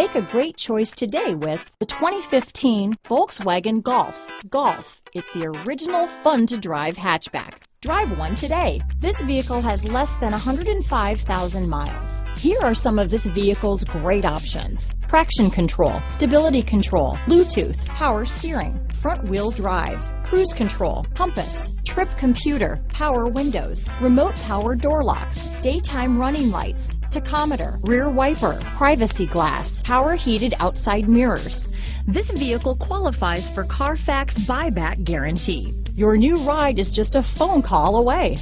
Make a great choice today with the 2015 Volkswagen Golf. Golf, it's the original fun-to-drive hatchback. Drive one today. This vehicle has less than 105,000 miles. Here are some of this vehicle's great options. Traction control, stability control, Bluetooth, power steering, front-wheel drive, cruise control, compass, trip computer, power windows, remote power door locks, daytime running lights, tachometer, rear wiper, privacy glass, power heated outside mirrors. This vehicle qualifies for Carfax buyback guarantee. Your new ride is just a phone call away.